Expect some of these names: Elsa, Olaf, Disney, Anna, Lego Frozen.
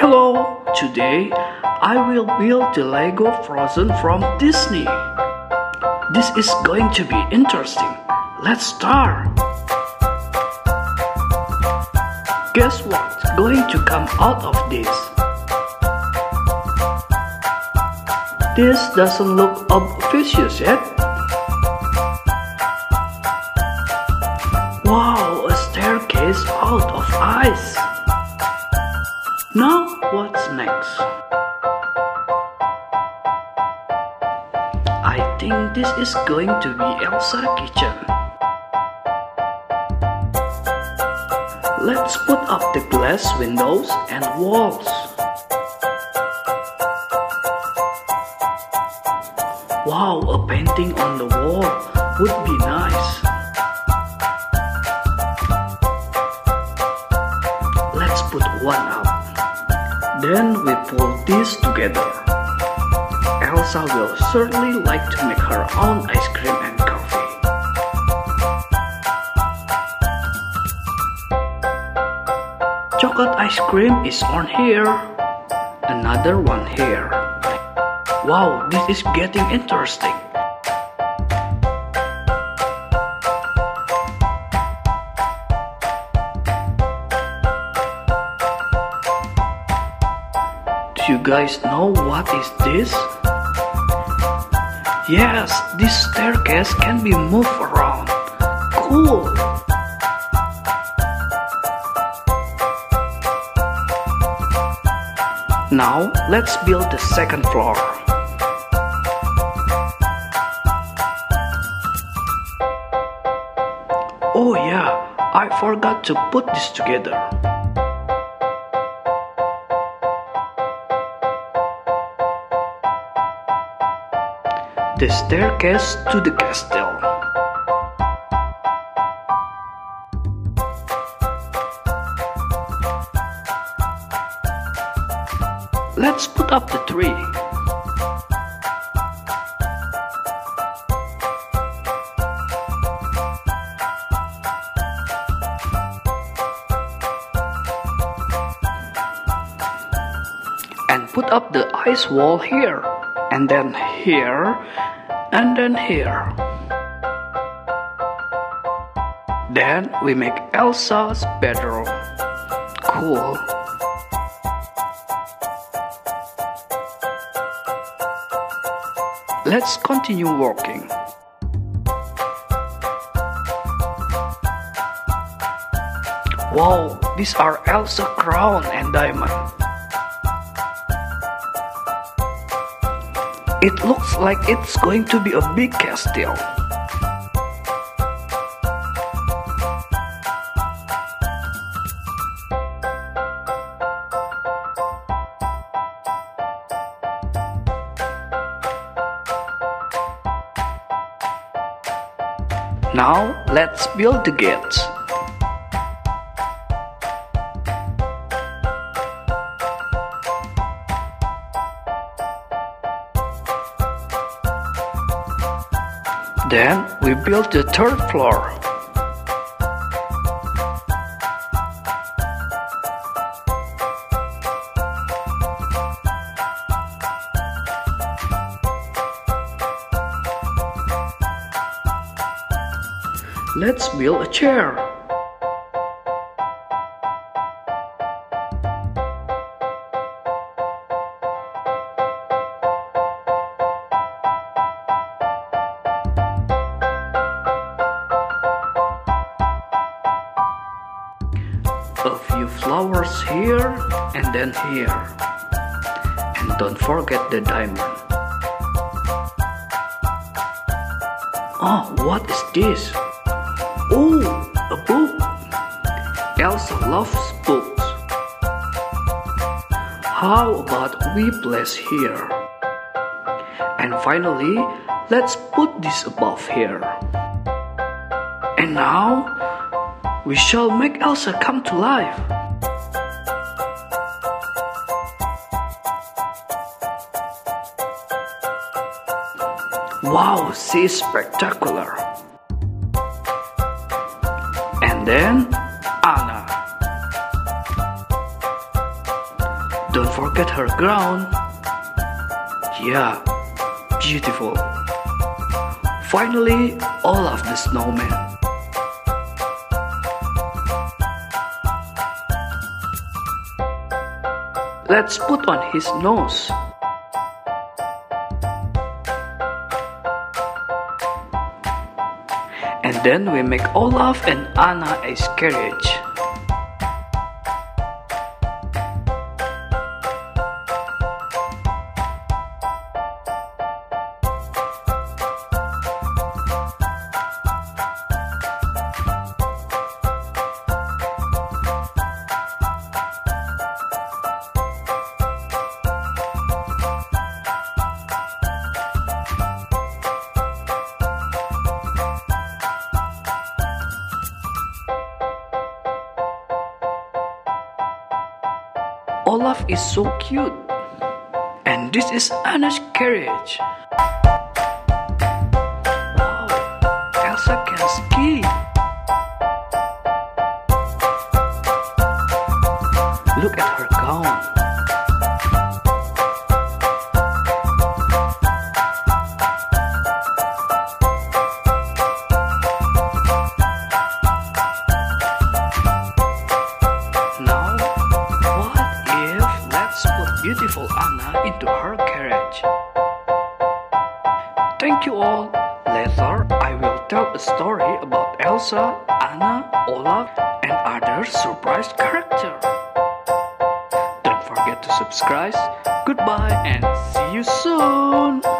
Hello! Today I will build the Lego Frozen from Disney. This is going to be interesting. Let's start! Guess what's going to come out of this? This doesn't look obvious yet. Wow, a staircase out of ice! Now, what's next? I think this is going to be Elsa's kitchen. Let's put up the glass windows and walls. Wow, a painting on the wall would be nice. Let's put one up. Then we pull these together. Elsa will certainly like to make her own ice cream and coffee. Chocolate ice cream is on here. Another one here. Wow, this is getting interesting. You guys know what is this? Yes, this staircase can be moved around. Cool! Now, let's build the second floor. Oh yeah, I forgot to put this together. The staircase to the castle. Let's put up the tree. And put up the ice wall here. And then here, and then here. Then we make Elsa's bedroom. Cool. Let's continue working. Wow, these are Elsa's crown and diamond. It looks like it's going to be a big castle. Now let's build the gates. Then we built the third floor. Let's build a chair. A few flowers here and then here, and don't forget the diamond. Oh, what is this? Oh, a book. Elsa loves books. How about we place here? And finally, let's put this above here. And now we shall make Elsa come to life. Wow, she is spectacular. And then Anna. Don't forget her crown. Yeah, beautiful. Finally, Olaf the snowman. Let's put on his nose. And then we make Olaf and Anna a carriage. Olaf is so cute, and this is Anna's carriage. Wow, Elsa can ski. Look at her gown. Beautiful Anna into her carriage. Thank you all. Later, I will tell a story about Elsa, Anna, Olaf, and other surprise characters. Don't forget to subscribe. Goodbye and see you soon.